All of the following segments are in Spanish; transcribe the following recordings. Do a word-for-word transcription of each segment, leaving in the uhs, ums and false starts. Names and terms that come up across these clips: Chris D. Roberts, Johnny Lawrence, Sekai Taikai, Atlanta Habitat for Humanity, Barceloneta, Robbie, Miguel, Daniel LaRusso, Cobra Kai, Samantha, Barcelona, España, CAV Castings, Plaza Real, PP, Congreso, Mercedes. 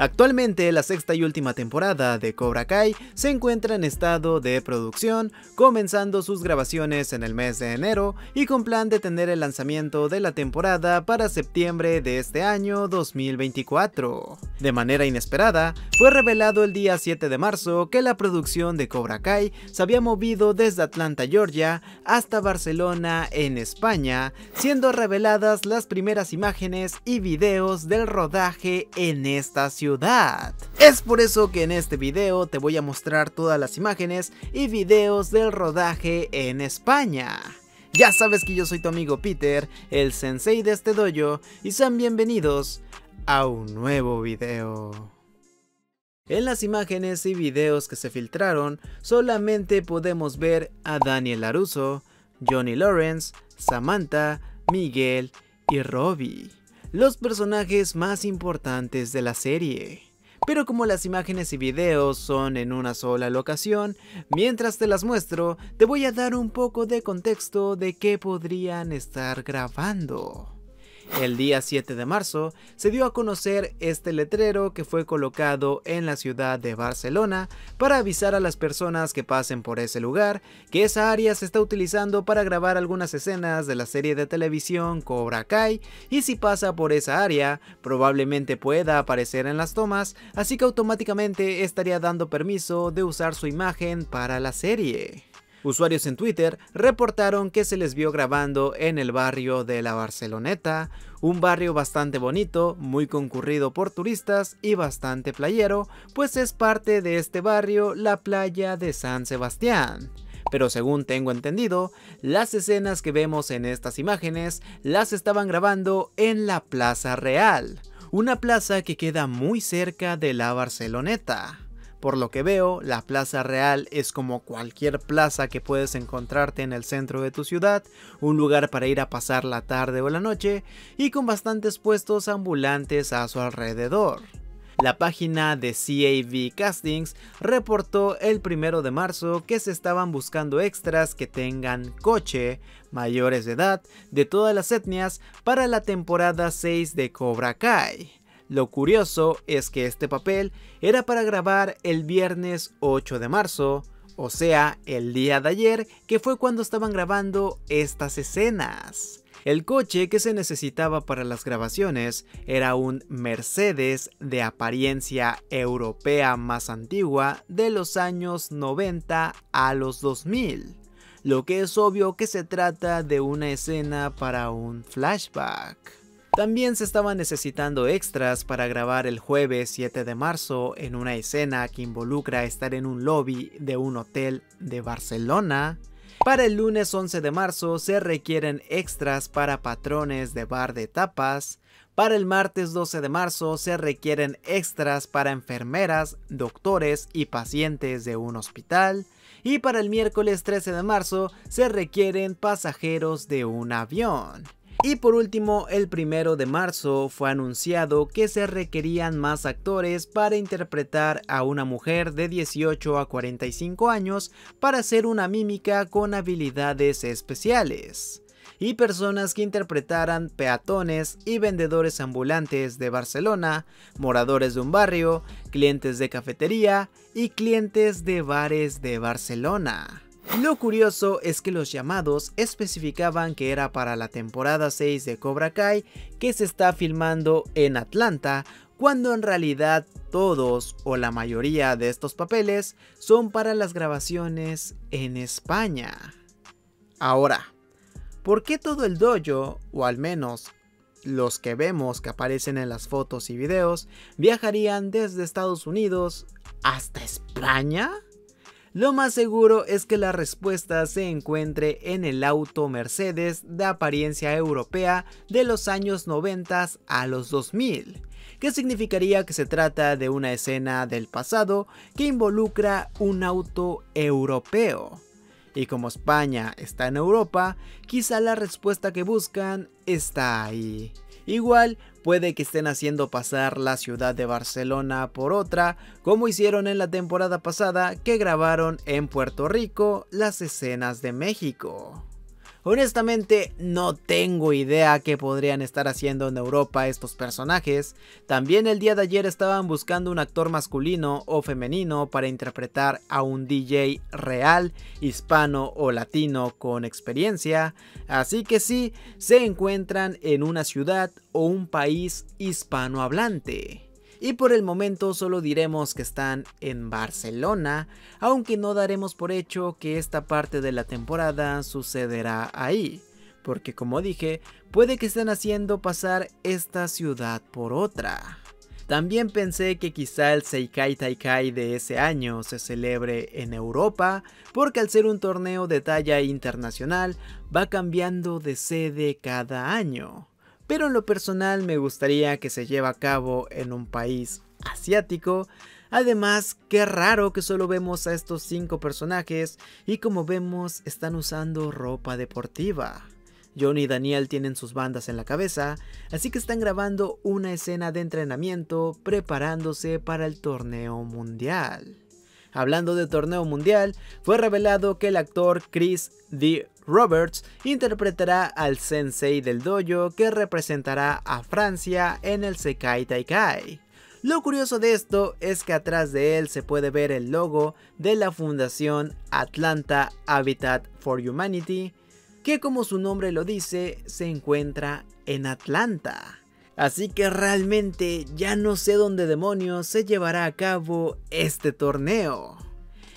Actualmente la sexta y última temporada de Cobra Kai se encuentra en estado de producción, comenzando sus grabaciones en el mes de enero y con plan de tener el lanzamiento de la temporada para septiembre de este año dos mil veinticuatro. De manera inesperada, fue revelado el día siete de marzo que la producción de Cobra Kai se había movido desde Atlanta, Georgia, hasta Barcelona, en España, siendo reveladas las primeras imágenes y videos del rodaje en esta ciudad. Es por eso que en este video te voy a mostrar todas las imágenes y videos del rodaje en España. Ya sabes que yo soy tu amigo Peter, el sensei de este dojo, y sean bienvenidos a un nuevo video. En las imágenes y videos que se filtraron, solamente podemos ver a Daniel LaRusso, Johnny Lawrence, Samantha, Miguel y Robbie, los personajes más importantes de la serie. Pero como las imágenes y videos son en una sola locación, mientras te las muestro, te voy a dar un poco de contexto de qué podrían estar grabando. El día siete de marzo se dio a conocer este letrero que fue colocado en la ciudad de Barcelona para avisar a las personas que pasen por ese lugar que esa área se está utilizando para grabar algunas escenas de la serie de televisión Cobra Kai, y si pasa por esa área probablemente pueda aparecer en las tomas, así que automáticamente estaría dando permiso de usar su imagen para la serie. Usuarios en Twitter reportaron que se les vio grabando en el barrio de la Barceloneta, un barrio bastante bonito, muy concurrido por turistas y bastante playero, pues es parte de este barrio la playa de San Sebastián. Pero según tengo entendido, las escenas que vemos en estas imágenes las estaban grabando en la Plaza Real, una plaza que queda muy cerca de la Barceloneta. Por lo que veo, la Plaza Real es como cualquier plaza que puedes encontrarte en el centro de tu ciudad, un lugar para ir a pasar la tarde o la noche, y con bastantes puestos ambulantes a su alrededor. La página de C A V Castings reportó el primero de marzo que se estaban buscando extras que tengan coche, mayores de edad, de todas las etnias, para la temporada seis de Cobra Kai. Lo curioso es que este papel era para grabar el viernes ocho de marzo, o sea, el día de ayer, que fue cuando estaban grabando estas escenas. El coche que se necesitaba para las grabaciones era un Mercedes de apariencia europea más antigua, de los años noventa a los dos mil, lo que es obvio que se trata de una escena para un flashback. También se estaban necesitando extras para grabar el jueves siete de marzo en una escena que involucra estar en un lobby de un hotel de Barcelona. Para el lunes once de marzo se requieren extras para patrones de bar de tapas. Para el martes doce de marzo se requieren extras para enfermeras, doctores y pacientes de un hospital. Y para el miércoles trece de marzo se requieren pasajeros de un avión. Y por último, el primero de marzo fue anunciado que se requerían más actores para interpretar a una mujer de dieciocho a cuarenta y cinco años para hacer una mímica con habilidades especiales, y personas que interpretaran peatones y vendedores ambulantes de Barcelona, moradores de un barrio, clientes de cafetería y clientes de bares de Barcelona. Lo curioso es que los llamados especificaban que era para la temporada seis de Cobra Kai, que se está filmando en Atlanta, cuando en realidad todos o la mayoría de estos papeles son para las grabaciones en España. Ahora, ¿por qué todo el dojo, o al menos los que vemos que aparecen en las fotos y videos, viajarían desde Estados Unidos hasta España? Lo más seguro es que la respuesta se encuentre en el auto Mercedes de apariencia europea de los años noventa a los dos mil, que significaría que se trata de una escena del pasado que involucra un auto europeo. Y como España está en Europa, quizá la respuesta que buscan está ahí. Igual puede que estén haciendo pasar la ciudad de Barcelona por otra, como hicieron en la temporada pasada que grabaron en Puerto Rico las escenas de México. Honestamente no tengo idea qué podrían estar haciendo en Europa estos personajes. También el día de ayer estaban buscando un actor masculino o femenino para interpretar a un D J real, hispano o latino con experiencia. Así que sí, se encuentran en una ciudad o un país hispanohablante. Y por el momento solo diremos que están en Barcelona, aunque no daremos por hecho que esta parte de la temporada sucederá ahí, porque como dije, puede que estén haciendo pasar esta ciudad por otra. También pensé que quizá el Sekai Taikai de ese año se celebre en Europa, porque al ser un torneo de talla internacional va cambiando de sede cada año. Pero en lo personal me gustaría que se lleve a cabo en un país asiático. Además, qué raro que solo vemos a estos cinco personajes y como vemos están usando ropa deportiva. Johnny y Daniel tienen sus bandas en la cabeza, así que están grabando una escena de entrenamiento preparándose para el torneo mundial. Hablando de torneo mundial, fue revelado que el actor Chris D. Roberts interpretará al sensei del dojo que representará a Francia en el Sekai Taikai. Lo curioso de esto es que atrás de él se puede ver el logo de la fundación Atlanta Habitat for Humanity, que como su nombre lo dice, se encuentra en Atlanta. Así que realmente ya no sé dónde demonios se llevará a cabo este torneo.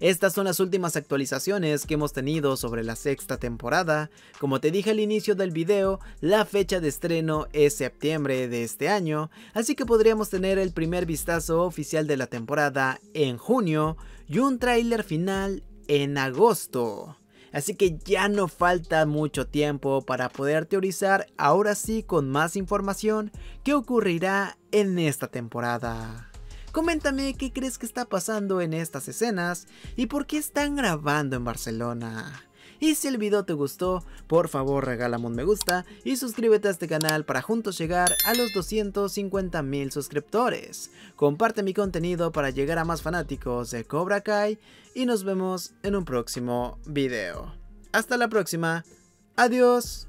Estas son las últimas actualizaciones que hemos tenido sobre la sexta temporada. Como te dije al inicio del video, la fecha de estreno es septiembre de este año, así que podríamos tener el primer vistazo oficial de la temporada en junio y un tráiler final en agosto. Así que ya no falta mucho tiempo para poder teorizar ahora sí con más información qué ocurrirá en esta temporada. Coméntame qué crees que está pasando en estas escenas y por qué están grabando en Barcelona. Y si el video te gustó, por favor regálame un me gusta y suscríbete a este canal para juntos llegar a los doscientos cincuenta mil suscriptores. Comparte mi contenido para llegar a más fanáticos de Cobra Kai y nos vemos en un próximo video. Hasta la próxima, adiós.